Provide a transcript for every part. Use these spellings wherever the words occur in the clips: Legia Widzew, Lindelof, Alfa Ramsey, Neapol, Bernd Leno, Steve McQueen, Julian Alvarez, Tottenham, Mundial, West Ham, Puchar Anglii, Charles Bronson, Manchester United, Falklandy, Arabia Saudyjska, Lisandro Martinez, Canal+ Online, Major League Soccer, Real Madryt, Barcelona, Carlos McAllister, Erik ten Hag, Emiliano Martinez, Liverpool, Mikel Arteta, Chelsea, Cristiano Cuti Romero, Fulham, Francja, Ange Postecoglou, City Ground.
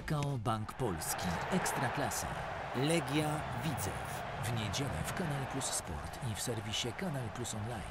PKO Bank Polski, Ekstraklasa, Legia Widzew. W niedzielę w Canal+ Sport i w serwisie Canal+ Online.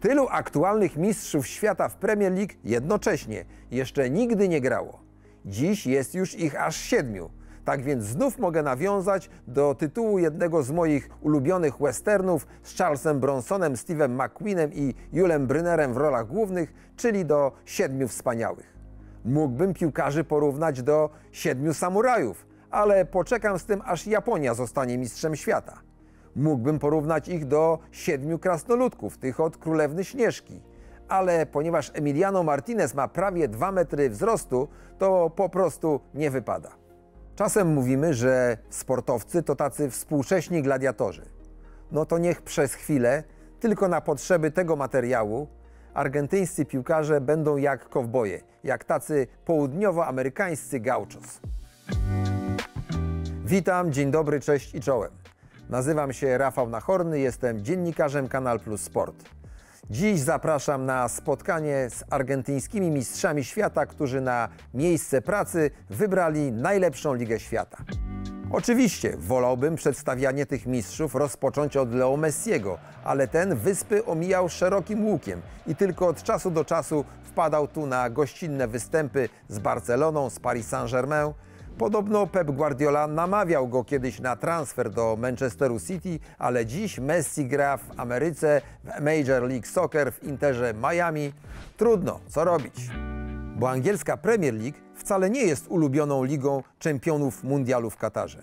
Tylu aktualnych mistrzów świata w Premier League jednocześnie jeszcze nigdy nie grało. Dziś jest już ich aż 7. Tak więc znów mogę nawiązać do tytułu jednego z moich ulubionych westernów z Charlesem Bronsonem, Steve'em McQueenem i Julem Brynerem w rolach głównych, czyli do 7 wspaniałych. Mógłbym piłkarzy porównać do 7 samurajów, ale poczekam z tym, aż Japonia zostanie mistrzem świata. Mógłbym porównać ich do 7 krasnoludków, tych od Królewny Śnieżki. Ale ponieważ Emiliano Martinez ma prawie 2 metry wzrostu, to po prostu nie wypada. Czasem mówimy, że sportowcy to tacy współcześni gladiatorzy. No to niech przez chwilę, tylko na potrzeby tego materiału, argentyńscy piłkarze będą jak kowboje, jak tacy południowoamerykańscy gauchos. Witam, dzień dobry, cześć i czołem. Nazywam się Rafał Nahorny, jestem dziennikarzem Canal+ Sport. Dziś zapraszam na spotkanie z argentyńskimi mistrzami świata, którzy na miejsce pracy wybrali najlepszą ligę świata. Oczywiście wolałbym przedstawianie tych mistrzów rozpocząć od Leo Messiego, ale ten wyspy omijał szerokim łukiem i tylko od czasu do czasu wpadał tu na gościnne występy z Barceloną, z Paris Saint-Germain. Podobno Pep Guardiola namawiał go kiedyś na transfer do Manchesteru City, ale dziś Messi gra w Ameryce, w Major League Soccer, w Interze Miami. Trudno, co robić? Bo angielska Premier League wcale nie jest ulubioną ligą czempionów mundialu w Katarze.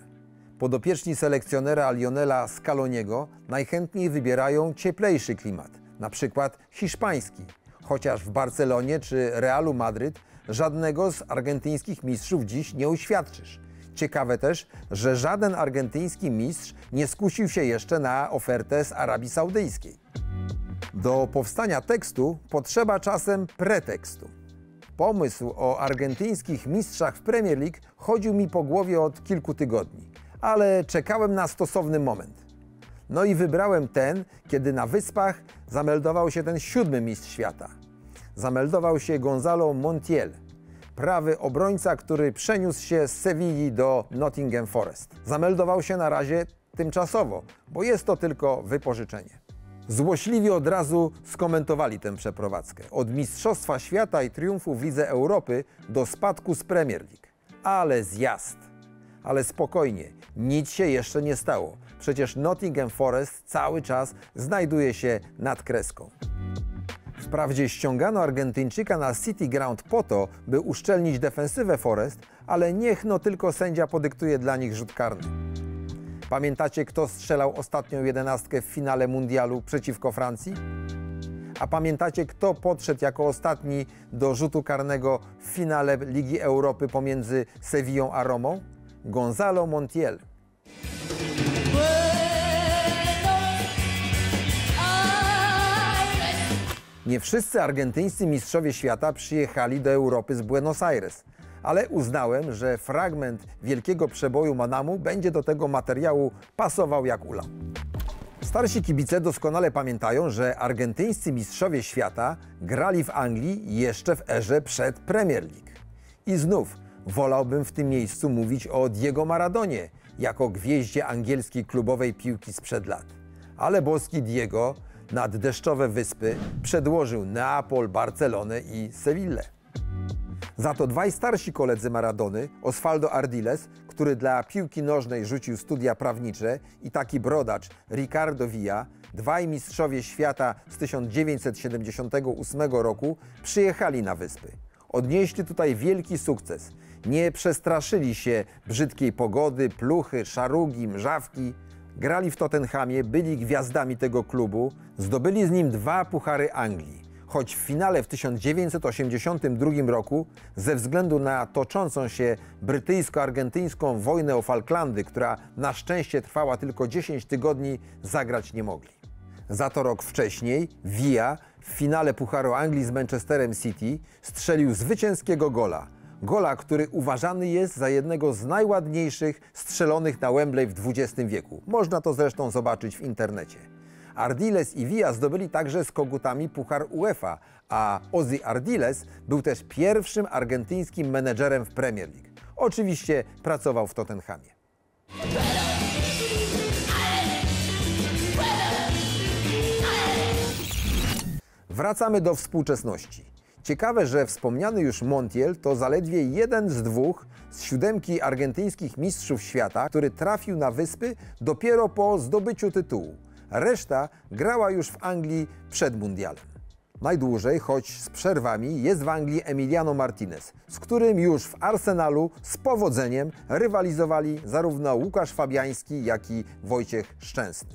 Podopieczni selekcjonera Lionela Scaloniego najchętniej wybierają cieplejszy klimat, na przykład hiszpański, chociaż w Barcelonie czy Realu Madryt żadnego z argentyńskich mistrzów dziś nie uświadczysz. Ciekawe też, że żaden argentyński mistrz nie skusił się jeszcze na ofertę z Arabii Saudyjskiej. Do powstania tekstu potrzeba czasem pretekstu. Pomysł o argentyńskich mistrzach w Premier League chodził mi po głowie od kilku tygodni, ale czekałem na stosowny moment. No i wybrałem ten, kiedy na Wyspach zameldował się ten 7. mistrz świata. Zameldował się Gonzalo Montiel, prawy obrońca, który przeniósł się z Sewilli do Nottingham Forest. Zameldował się na razie tymczasowo, bo jest to tylko wypożyczenie. Złośliwi od razu skomentowali tę przeprowadzkę. Od Mistrzostwa Świata i triumfu w Lidze Europy do spadku z Premier League. Ale zjazd! Ale spokojnie, nic się jeszcze nie stało. Przecież Nottingham Forest cały czas znajduje się nad kreską. Wprawdzie ściągano Argentyńczyka na City Ground po to, by uszczelnić defensywę Forest, ale niech no tylko sędzia podyktuje dla nich rzut karny. Pamiętacie, kto strzelał ostatnią 11 w finale mundialu przeciwko Francji? A pamiętacie, kto podszedł jako ostatni do rzutu karnego w finale Ligi Europy pomiędzy Sewillą a Romą? Gonzalo Montiel. Nie wszyscy argentyńscy mistrzowie świata przyjechali do Europy z Buenos Aires, ale uznałem, że fragment wielkiego przeboju Manamu będzie do tego materiału pasował jak ulał. Starsi kibice doskonale pamiętają, że argentyńscy mistrzowie świata grali w Anglii jeszcze w erze przed Premier League. I znów wolałbym w tym miejscu mówić o Diego Maradonie jako gwieździe angielskiej klubowej piłki sprzed lat. Ale boski Diego nad deszczowe wyspy przedłożył Neapol, Barcelonę i Sewillę. Za to dwaj starsi koledzy Maradony, Osvaldo Ardiles, który dla piłki nożnej rzucił studia prawnicze, i taki brodacz Ricardo Villa, dwaj mistrzowie świata z 1978 roku, przyjechali na wyspy. Odnieśli tutaj wielki sukces. Nie przestraszyli się brzydkiej pogody, pluchy, szarugi, mrzawki. Grali w Tottenhamie, byli gwiazdami tego klubu, zdobyli z nim 2 Puchary Anglii. Choć w finale w 1982 roku ze względu na toczącą się brytyjsko-argentyńską wojnę o Falklandy, która na szczęście trwała tylko 10 tygodni, zagrać nie mogli. Za to rok wcześniej Villa w finale Pucharu Anglii z Manchesterem City strzelił zwycięskiego gola. Gola, który uważany jest za jednego z najładniejszych strzelonych na Wembley w XX wieku. Można to zresztą zobaczyć w internecie. Ardiles i Villa zdobyli także z kogutami Puchar UEFA, a Ozzy Ardiles był też pierwszym argentyńskim menedżerem w Premier League. Oczywiście pracował w Tottenhamie. Wracamy do współczesności. Ciekawe, że wspomniany już Montiel to zaledwie jeden z dwóch z 7 argentyńskich mistrzów świata, który trafił na wyspy dopiero po zdobyciu tytułu. Reszta grała już w Anglii przed Mundialem. Najdłużej, choć z przerwami, jest w Anglii Emiliano Martinez, z którym już w Arsenalu z powodzeniem rywalizowali zarówno Łukasz Fabiański, jak i Wojciech Szczęsny.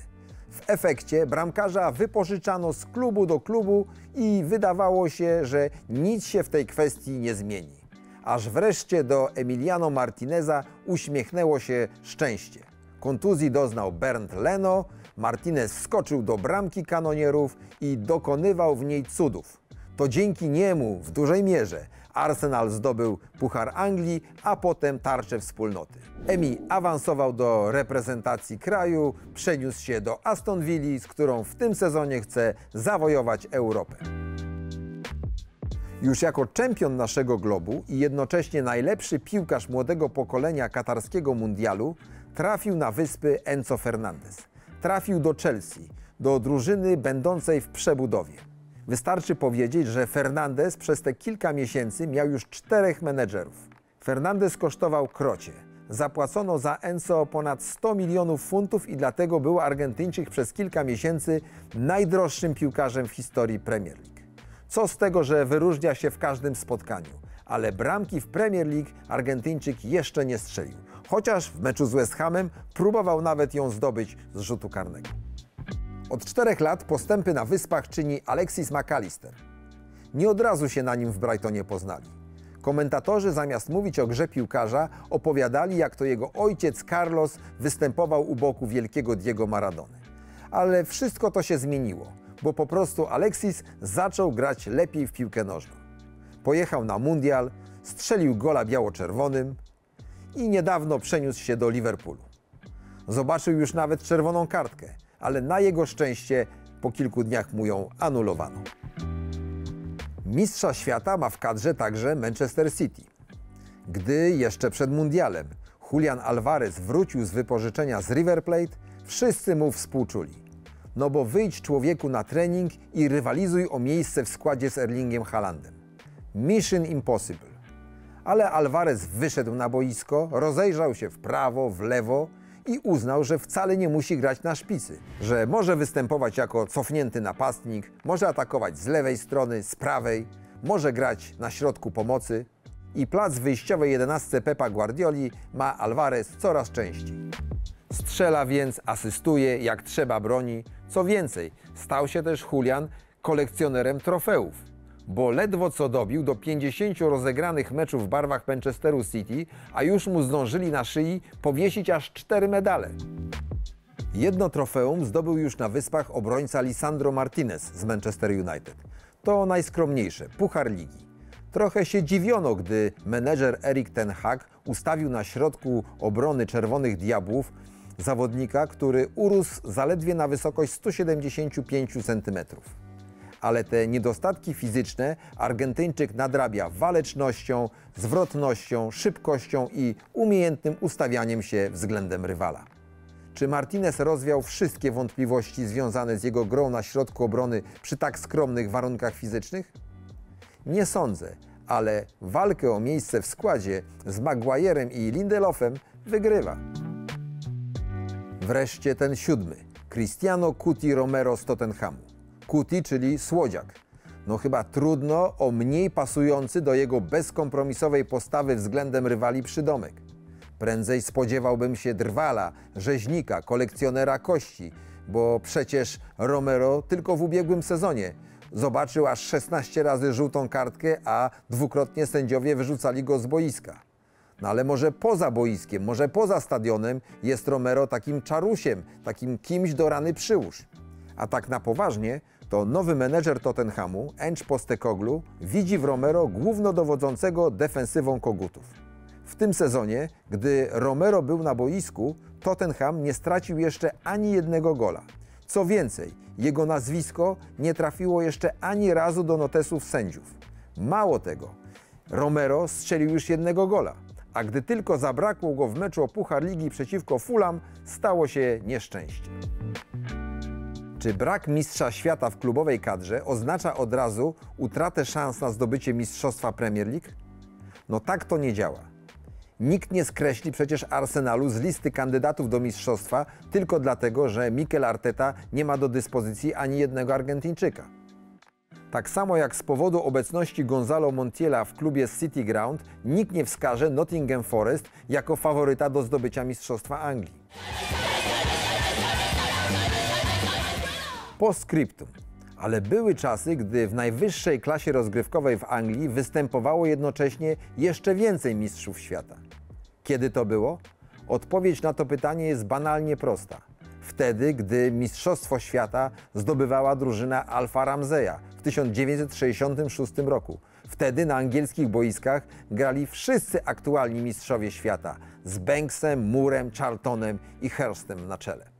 W efekcie bramkarza wypożyczano z klubu do klubu i wydawało się, że nic się w tej kwestii nie zmieni. Aż wreszcie do Emiliano Martineza uśmiechnęło się szczęście. Kontuzji doznał Bernd Leno, Martinez wskoczył do bramki kanonierów i dokonywał w niej cudów. To dzięki niemu w dużej mierze Arsenal zdobył Puchar Anglii, a potem tarczę wspólnoty. Emi awansował do reprezentacji kraju, przeniósł się do Aston Villi, z którą w tym sezonie chce zawojować Europę. Już jako czempion naszego globu i jednocześnie najlepszy piłkarz młodego pokolenia katarskiego mundialu trafił na wyspy Enzo Fernández. Trafił do Chelsea, do drużyny będącej w przebudowie. Wystarczy powiedzieć, że Fernández przez te kilka miesięcy miał już 4 menedżerów. Fernández kosztował krocie. Zapłacono za Enzo ponad 100 milionów funtów i dlatego był Argentyńczyk przez kilka miesięcy najdroższym piłkarzem w historii Premier League. Co z tego, że wyróżnia się w każdym spotkaniu, ale bramki w Premier League Argentyńczyk jeszcze nie strzelił. Chociaż w meczu z West Hamem próbował nawet ją zdobyć z rzutu karnego. Od 4 lat postępy na Wyspach czyni Alexis McAllister. Nie od razu się na nim w Brightonie poznali. Komentatorzy zamiast mówić o grze piłkarza opowiadali, jak to jego ojciec Carlos występował u boku wielkiego Diego Maradony. Ale wszystko to się zmieniło, bo po prostu Alexis zaczął grać lepiej w piłkę nożną. Pojechał na Mundial, strzelił gola biało-czerwonym i niedawno przeniósł się do Liverpoolu. Zobaczył już nawet czerwoną kartkę, ale na jego szczęście po kilku dniach mu ją anulowano. Mistrza świata ma w kadrze także Manchester City. Gdy jeszcze przed Mundialem Julian Alvarez wrócił z wypożyczenia z River Plate, wszyscy mu współczuli. No bo wyjdź człowieku na trening i rywalizuj o miejsce w składzie z Erlingiem Haalandem. Mission impossible. Ale Alvarez wyszedł na boisko, rozejrzał się w prawo, w lewo i uznał, że wcale nie musi grać na szpicy, że może występować jako cofnięty napastnik, może atakować z lewej strony, z prawej, może grać na środku pomocy i plac w wyjściowej 11 Pepa Guardioli ma Alvarez coraz częściej. Strzela więc, asystuje, jak trzeba broni. Co więcej, stał się też Julian kolekcjonerem trofeów, bo ledwo co dobił do 50 rozegranych meczów w barwach Manchesteru City, a już mu zdążyli na szyi powiesić aż 4 medale. Jedno trofeum zdobył już na Wyspach obrońca Lisandro Martinez z Manchester United. To najskromniejsze, Puchar Ligi. Trochę się dziwiono, gdy menedżer Erik ten Hag ustawił na środku obrony Czerwonych Diabłów zawodnika, który urósł zaledwie na wysokość 175 cm. Ale te niedostatki fizyczne Argentyńczyk nadrabia walecznością, zwrotnością, szybkością i umiejętnym ustawianiem się względem rywala. Czy Martinez rozwiał wszystkie wątpliwości związane z jego grą na środku obrony przy tak skromnych warunkach fizycznych? Nie sądzę, ale walkę o miejsce w składzie z Maguirem i Lindelofem wygrywa. Wreszcie ten 7. Cristiano Cuti Romero z Tottenhamu. Cuti, czyli słodziak. No chyba trudno o mniej pasujący do jego bezkompromisowej postawy względem rywali przydomek. Prędzej spodziewałbym się drwala, rzeźnika, kolekcjonera kości, bo przecież Romero tylko w ubiegłym sezonie zobaczył aż 16 razy żółtą kartkę, a 2-krotnie sędziowie wyrzucali go z boiska. No ale może poza boiskiem, może poza stadionem jest Romero takim czarusiem, takim kimś do rany przyłóż. A tak na poważnie, to nowy menedżer Tottenhamu, Ange Postecoglou, widzi w Romero głównodowodzącego defensywą kogutów. W tym sezonie, gdy Romero był na boisku, Tottenham nie stracił jeszcze ani jednego gola. Co więcej, jego nazwisko nie trafiło jeszcze ani razu do notesów sędziów. Mało tego, Romero strzelił już jednego gola, a gdy tylko zabrakło go w meczu o Puchar Ligi przeciwko Fulham, stało się nieszczęście. Czy brak mistrza świata w klubowej kadrze oznacza od razu utratę szans na zdobycie mistrzostwa Premier League? No tak to nie działa. Nikt nie skreśli przecież Arsenalu z listy kandydatów do mistrzostwa tylko dlatego, że Mikel Arteta nie ma do dyspozycji ani jednego Argentyńczyka. Tak samo jak z powodu obecności Gonzalo Montiela w klubie City Ground nikt nie wskaże Nottingham Forest jako faworyta do zdobycia mistrzostwa Anglii. Postscriptum. Ale były czasy, gdy w najwyższej klasie rozgrywkowej w Anglii występowało jednocześnie jeszcze więcej mistrzów świata. Kiedy to było? Odpowiedź na to pytanie jest banalnie prosta. Wtedy, gdy Mistrzostwo Świata zdobywała drużyna Alfa Ramseya w 1966 roku. Wtedy na angielskich boiskach grali wszyscy aktualni mistrzowie świata z Banksem, Moorem, Charltonem i Hurstem na czele.